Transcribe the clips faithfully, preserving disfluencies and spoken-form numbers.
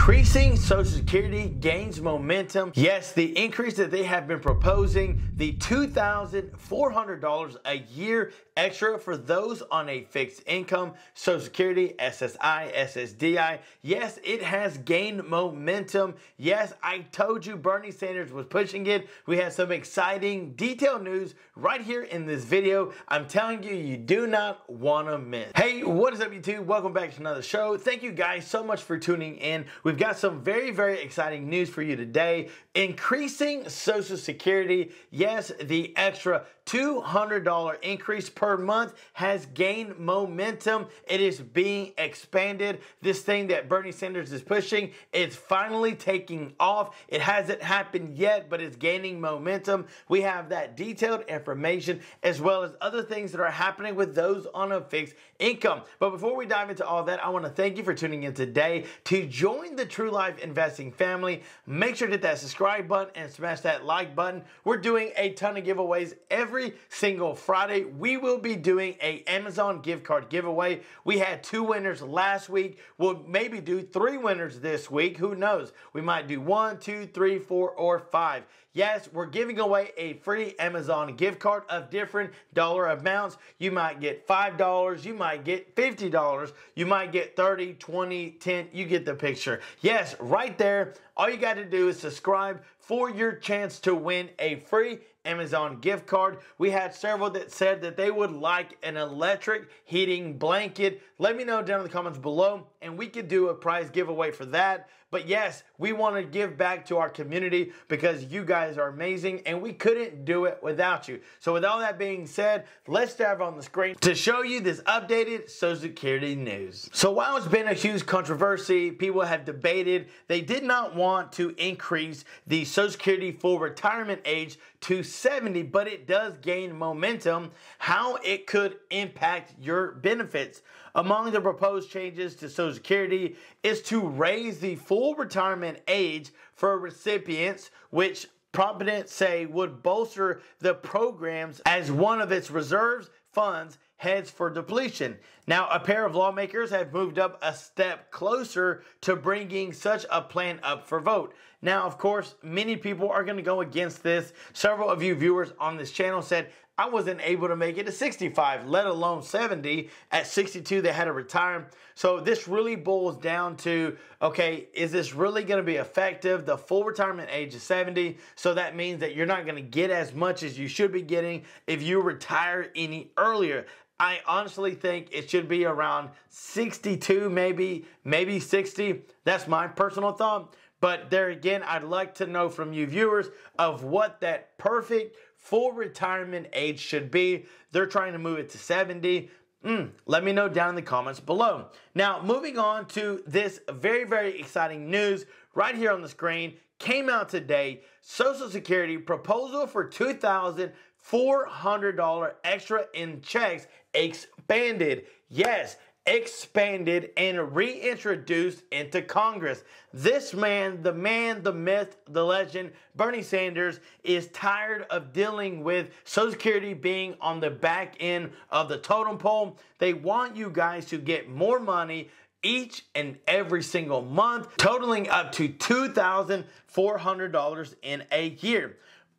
Increasing Social Security gains momentum. Yes, the increase that they have been proposing, the two thousand four hundred dollars a year extra for those on a fixed income, Social Security, S S I, S S D I. Yes, it has gained momentum. Yes, I told you Bernie Sanders was pushing it. We have some exciting detailed news right here in this video. I'm telling you, you do not want to miss. Hey, what is up, YouTube? Welcome back to another show. Thank you guys so much for tuning in. We've got some very, very exciting news for you today. Increasing Social Security. Yes, the extra two hundred dollar increase per month has gained momentum. It is being expanded. This thing that Bernie Sanders is pushing, it's finally taking off. It hasn't happened yet, but it's gaining momentum. We have that detailed information as well as other things that are happening with those on a fixed income. But before we dive into all that, I want to thank you for tuning in today. To join the True Life Investing family, make sure to hit that subscribe button and smash that like button. We're doing a ton of giveaways every Every single Friday. We will be doing a Amazon gift card giveaway. We had two winners last week. We'll maybe do three winners this week. Who knows? We might do one, two, three, four, or five. Yes, we're giving away a free Amazon gift card of different dollar amounts. You might get five dollars, you might get fifty dollars, you might get thirty, twenty, ten, you get the picture. Yes, right there, all you got to do is subscribe for your chance to win a free Amazon gift card. We had several that said that they would like an electric heating blanket. Let me know down in the comments below and we could do a prize giveaway for that. But yes, we want to give back to our community because you guys are amazing and we couldn't do it without you. So with all that being said, let's dive on the screen to show you this updated Social Security news. So while it's been a huge controversy, people have debated, they did not want to increase the Social Security full retirement age to seventy, but it does gain momentum, how it could impact your benefits. Among the proposed changes to Social Security is to raise the full retirement age for recipients, which proponents say would bolster the programs as one of its reserves funds heads for depletion. Now, a pair of lawmakers have moved up a step closer to bringing such a plan up for vote. Now, of course, many people are going to go against this. Several of you viewers on this channel said, I wasn't able to make it to sixty-five, let alone seventy. At sixty-two, they had to retire. So this really boils down to, okay, is this really going to be effective? The full retirement age is seventy. So that means that you're not going to get as much as you should be getting if you retire any earlier. I honestly think it should be around sixty-two, maybe, maybe sixty. That's my personal thought. But there again, I'd like to know from you viewers of what that perfect full retirement age should be. They're trying to move it to seventy. Mm, let me know down in the comments below. Now, moving on to this very, very exciting news right here on the screen. Came out today, Social Security proposal for two thousand four hundred dollars extra in checks expanded. Yes, expanded and reintroduced into Congress. This man, the man, the myth, the legend, Bernie Sanders, is tired of dealing with Social Security being on the back end of the totem pole. They want you guys to get more money each and every single month, totaling up to two thousand four hundred dollars in a year.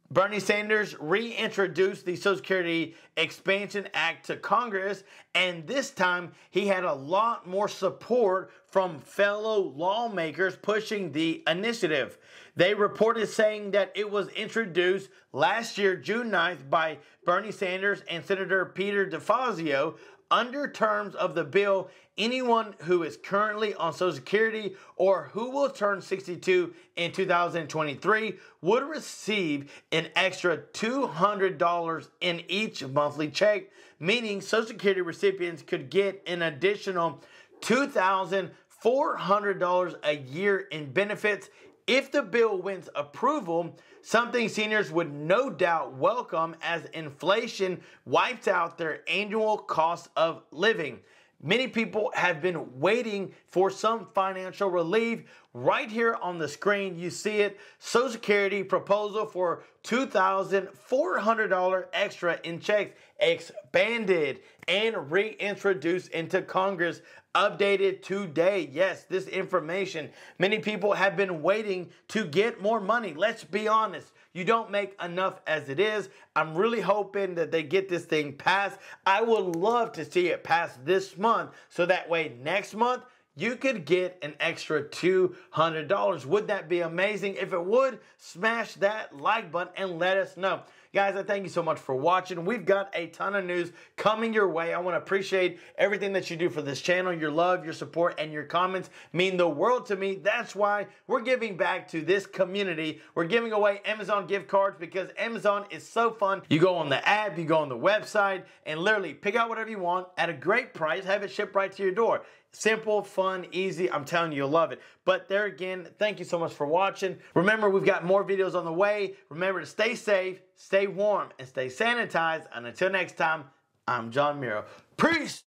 Bernie Sanders reintroduced the Social Security Expansion Act to Congress, and this time he had a lot more support from fellow lawmakers pushing the initiative. They reported saying that it was introduced last year, June ninth, by Bernie Sanders and Senator Peter DeFazio. Under terms of the bill, anyone who is currently on Social Security or who will turn sixty-two in two thousand twenty-three would receive an extra two hundred dollars in each monthly check, meaning Social Security recipients could get an additional two thousand four hundred dollars a year in benefits. If the bill wins approval, something seniors would no doubt welcome as inflation wipes out their annual cost of living. Many people have been waiting for some financial relief. Right here on the screen, you see it. Social Security proposal for two thousand four hundred dollars extra in checks expanded and reintroduced into Congress, updated today. Yes, this information. Many people have been waiting to get more money. Let's be honest. You don't make enough as it is. I'm really hoping that they get this thing passed. I would love to see it passed this month, so that way next month, you could get an extra two hundred dollars. Would that be amazing? If it would, smash that like button and let us know. Guys, I thank you so much for watching. We've got a ton of news coming your way. I want to appreciate everything that you do for this channel. Your love, your support, and your comments mean the world to me. That's why we're giving back to this community. We're giving away Amazon gift cards because Amazon is so fun. You go on the app, you go on the website, and literally pick out whatever you want at a great price. Have it shipped right to your door. Simple, fun, easy. I'm telling you, you'll love it. But there again, thank you so much for watching. Remember, we've got more videos on the way. Remember to stay safe, stay warm, and stay sanitized. And until next time, I'm John Miro. Peace!